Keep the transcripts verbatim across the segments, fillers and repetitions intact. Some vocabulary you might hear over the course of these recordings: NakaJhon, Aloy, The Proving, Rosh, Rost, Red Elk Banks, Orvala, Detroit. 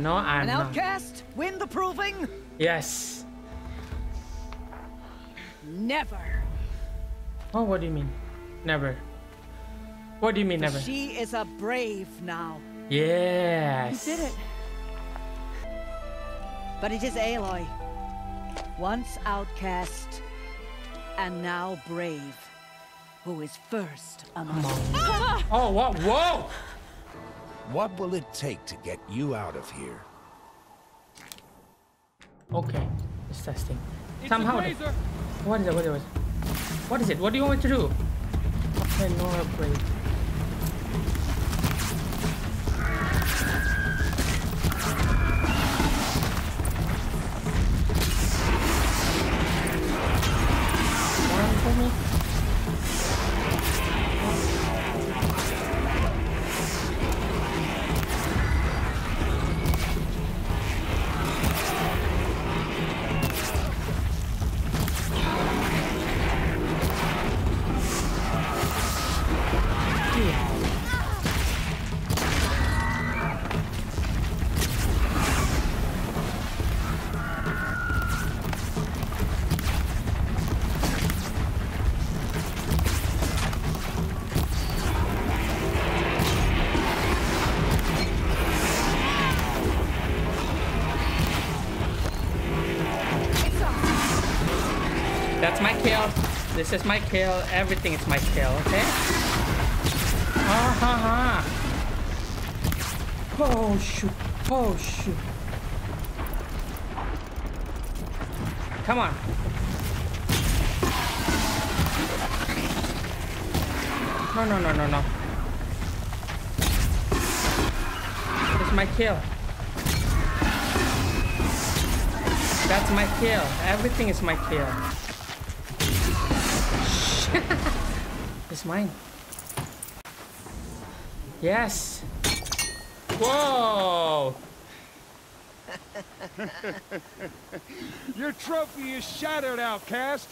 No, I'm not. An outcast? Win the proving? Yes. Never. Oh, what do you mean? Never. What do you mean, never? She is a brave now. Yes. You did it. But it is Aloy. Once outcast, and now brave, who is first among us. Ah! Oh, what? Whoa! What will it take to get you out of here? Okay, it's testing. It's somehow. What is it? What is it? What is it? What do you want me to do? Okay, no upgrade. That's my kill. This is my kill. Everything is my kill, okay? Ah, ha, ha. Oh, shoot. Oh, shoot. Come on. No, no, no, no, no. This is my kill. That's my kill. Everything is my kill. It's mine. Yes. Whoa. Your trophy is shattered, outcast.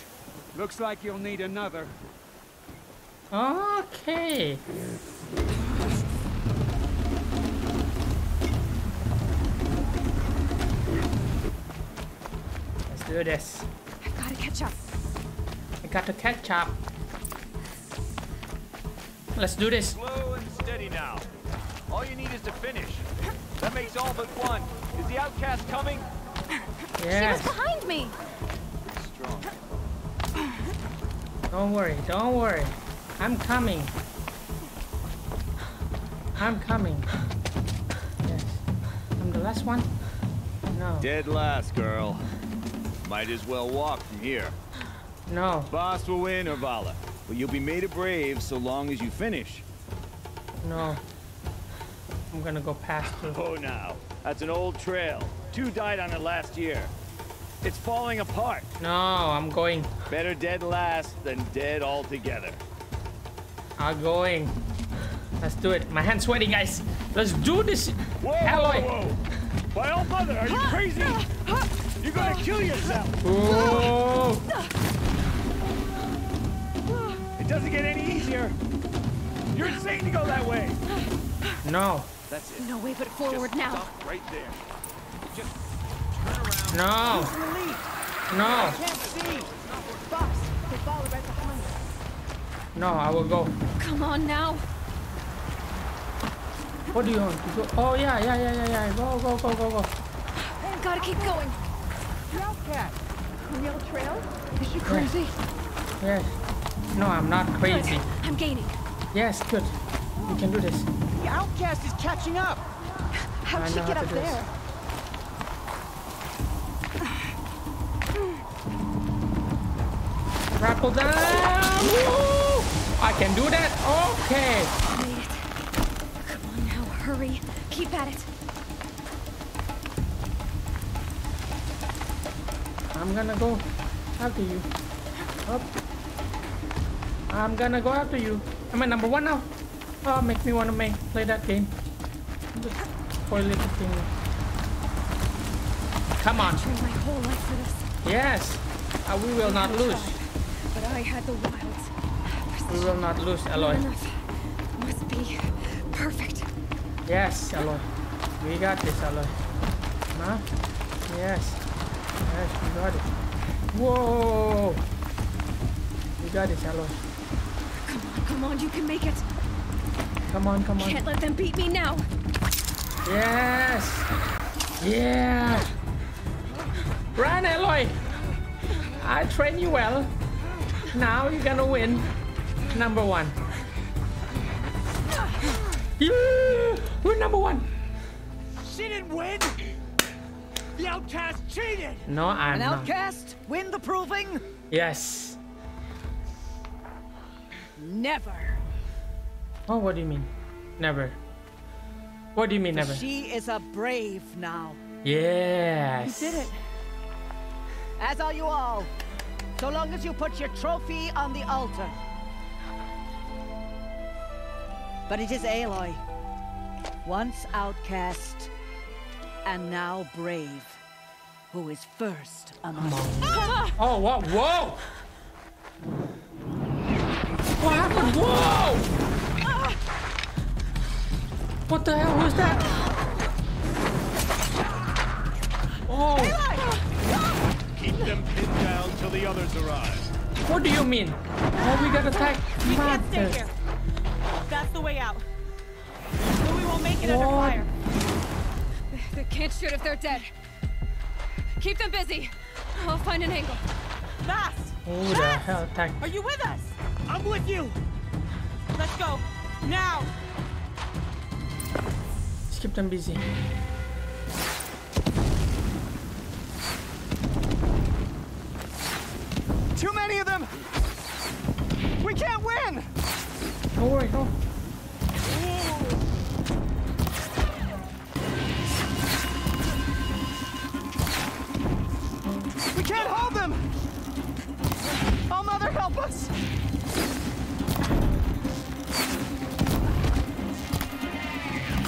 Looks like you'll need another. Okay. Let's do this. I've got to catch up. I got to catch up. Let's do this. Slow and steady now. All you need is to finish. That makes all but one. Is the outcast coming? Yes. She was behind me. Strong. Don't worry. Don't worry. I'm coming. I'm coming. Yes. I'm the last one. No. Dead last, girl. Might as well walk from here. No. Boss will win, Orvala. But you'll be made a brave so long as you finish. No. I'm gonna go past through. Oh, now. That's an old trail. Two died on it last year. It's falling apart. No, I'm going. Better dead last than dead altogether. I'm going. Let's do it. My hand's sweaty, guys. Let's do this. Whoa, Aloy. Whoa, whoa. My old mother, are you crazy? You're gonna kill yourself. Whoa. Doesn't get any easier. You're insane to go that way. No. That's it. No way but forward. Just now. Stop right there. Just turn around. No. No. I can't see. Box. They follow right behind us. No, I will go. Come on now. What do you want? You go? Oh yeah, yeah, yeah, yeah, yeah. Go, go, go, go, go. I've gotta keep going. Trail cat. Real trail? Is she crazy? Yes. yes. No, I'm not crazy. Good. I'm gaining. Yes, good. We can do this. The outcast is catching up. How did she get up there? Grapple down! Woo! I can do that. Okay. Made it. Come on now, hurry. Keep at it. I'm gonna go after you. Up. I'm gonna go after you. Am I number one now? Oh, make me wanna make play that game. Thing. Come on. I trained my whole life for this. Yes. Uh, we will I not lose. Tried, but I had the wilds. Precision. We will not lose, Aloy. Must be perfect. Yes, Aloy. We got this, Aloy. Huh? Yes. Yes, we got it. Whoa! We got it, Aloy. Come on, come on, you can make it. Come on, come on. Can't let them beat me now. Yes! Yeah! Run, Aloy! I trained you well. Now you're gonna win. Number one. Yeah! We're number one! She didn't win! The outcast cheated! No, I'm not. An outcast? Win the proving? Yes. Never. Oh, what do you mean? Never. What do you mean, never? She is a brave now. Yes. You did it. As are you all. So long as you put your trophy on the altar. But it is Aloy. Once outcast, and now brave, who is first among us. Ah! Oh, what? Whoa! What happened? Whoa! Ah! What the hell was that? Oh! Aloy! Keep them pinned down till the others arrive. What do you mean? Oh, we got attacked. We can't stay here. That's the way out. We won't make it what? Under fire. They can't shoot if they're dead. Keep them busy. I'll find an angle. Fast! Who the hell attacked? Are you with us? I'm with you. Let's go. Now. Let's keep them busy. Too many of them. We can't win. Don't worry, go. We can't hold them! Oh, Mother, help us!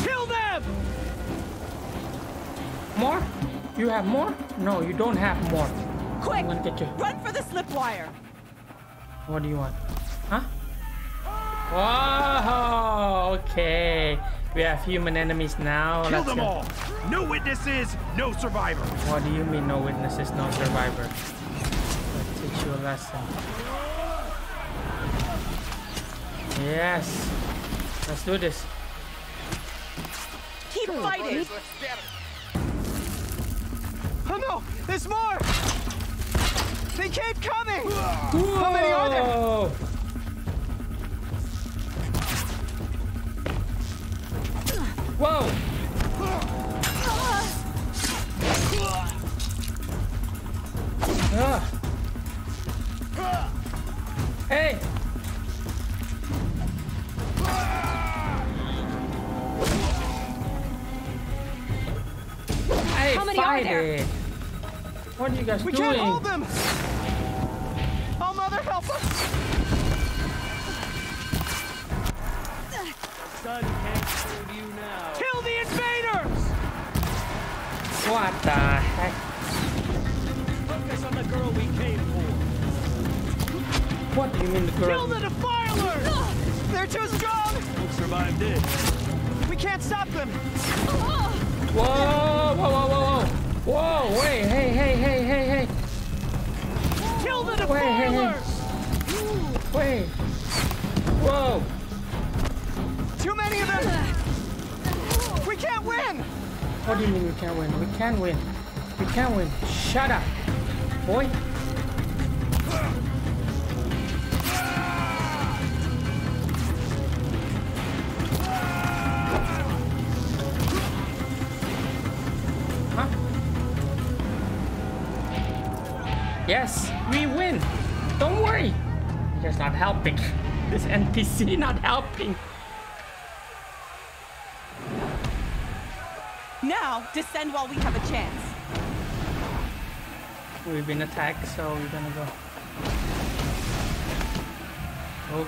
Kill them! More? You have more? No, you don't have more. Quick! I'm gonna get you. Run for the slip wire! What do you want? Huh? Oh, okay. We have human enemies now. Kill Let's them go. all. No witnesses, no survivor. What do you mean, no witnesses, no survivor? I'll teach you a lesson. Yes. Let's do this. Keep fighting. Oh no, there's more. They keep coming. Whoa. How many are there? Whoa! Uh. Hey! Hey, How many fight are there? It. What are you guys we doing? We can't hold them! Oh, Mother, help us! Kill the invaders! What the heck? Focus on the girl we came for. What do you mean the girl? Kill the defilers! They're too strong! We'll survive this. We can't stop them! Whoa! Whoa! Whoa! Whoa! Whoa! Wait! Hey! Hey! Hey! Hey! Hey! Kill the defilers! Wait! Hey, hey. Wait! Whoa! Too many of them! We can't win! What do you mean we can't win? We can win. We can win. Shut up, boy. Huh? Yes, we win. Don't worry. He's not helping. This N P C not helping. Now, descend while we have a chance. We've been attacked, so we're gonna go.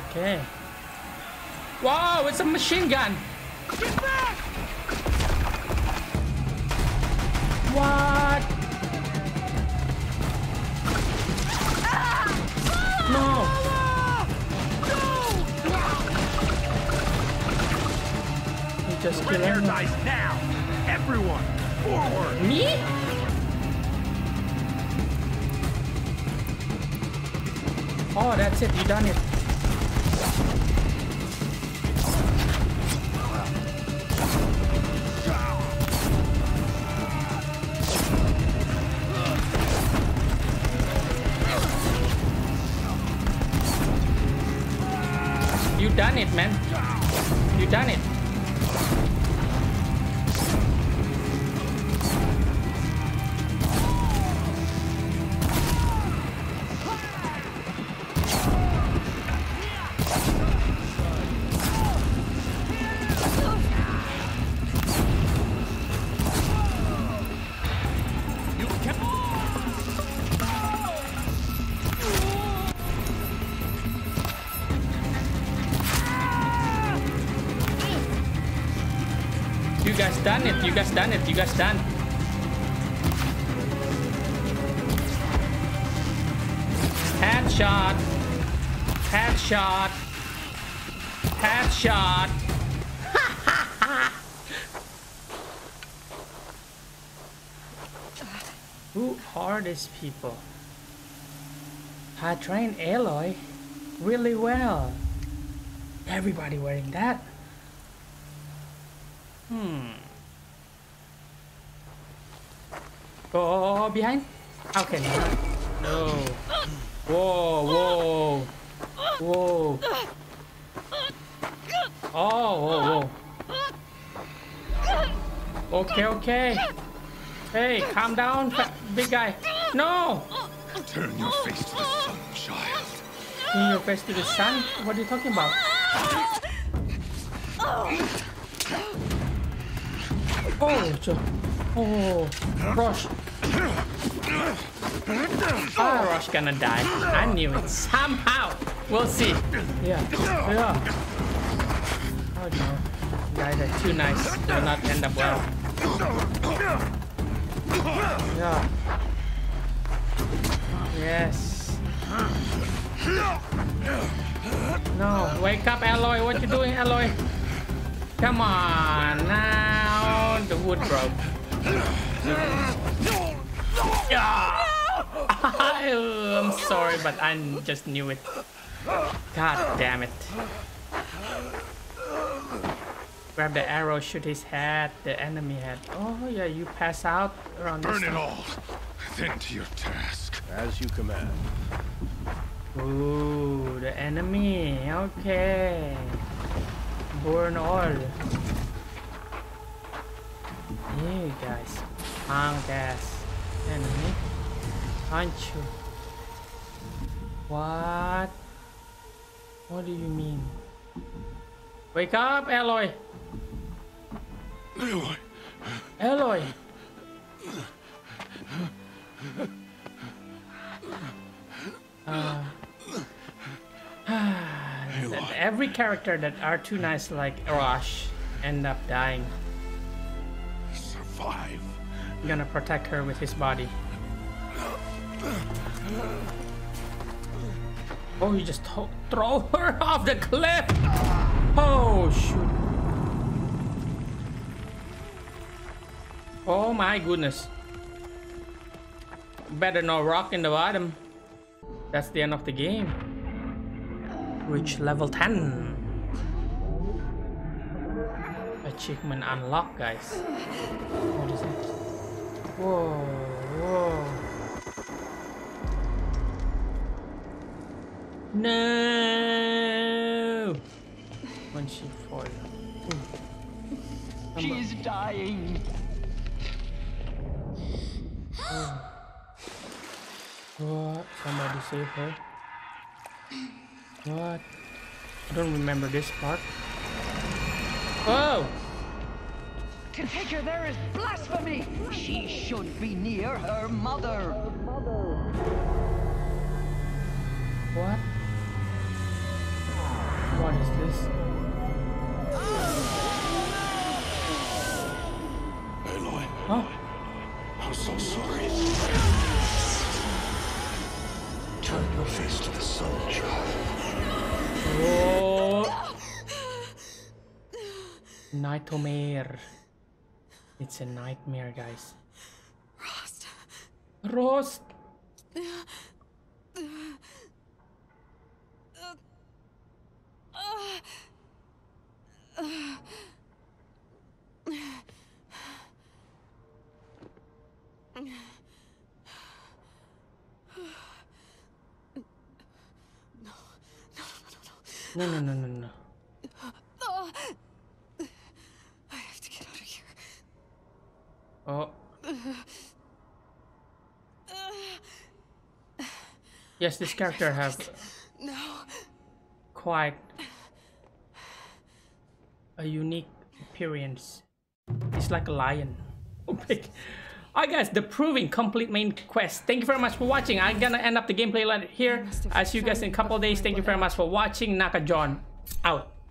Okay. Wow, it's a machine gun! Get back! What? Ah! No! Just kill everyone. Everyone! forward. Me? Oh, that's it. You done it. You done it, man. You done it. Done it, you guys done it, you guys done. Headshot. Headshot. Headshot. Who are these people? I trained Aloy really well. Everybody wearing that. Hmm. Go behind? Okay. No. Whoa, whoa. Whoa. Oh, whoa, whoa. Okay, okay. Hey, calm down, big guy. No! Turn your face to the sun, child. Turn your face to the sun? What are you talking about? Oh, so. Oh, Rosh. Oh, Rosh gonna die. I knew it. Somehow. We'll see. Yeah. Yeah. Oh, no. Guys are too nice. Will not end up well. Yeah. Yes. No. Wake up, Aloy. What you doing, Aloy? Come on. Now the wood broke. I'm sorry, but I just knew it. God damn it. Grab the arrow, shoot his head, the enemy head. Oh yeah, you pass out around this. Burn it all, then to your task. As you command. Ooh, the enemy. Okay. Burn all. You guys, punk ass enemy, aren't you? What? What do you mean? Wake up, Aloy! Aloy! Aloy! Uh, Aloy. Every character that are too nice like Rosh end up dying. I'm gonna protect her with his body. Oh, you just throw her off the cliff. Oh shoot. Oh my goodness. Better no rock in the bottom. That's the end of the game. Reach level ten. Achievement unlocked, guys. What is it? Whoa, whoa. No! When she falls. She's dying. Oh. What? Somebody save her. What? I don't remember this part. Oh! To take her there is blasphemy! She should be near her mother! What? What is this? Aloy. Huh? I'm so sorry. Turn your face to the sun, child. Whoa! Nightmare. It's a nightmare, guys. Rost. Rost. No, no, no, no, no. I have to get out of here. Oh. Yes, this character has no. quite a unique appearance. It's like a lion. Oh, big. Alright guys, the Proving Complete main quest. Thank you very much for watching. I'm gonna end up the gameplay here. I'll see you guys in a couple of days. Thank you very much for watching. NakaJhon out.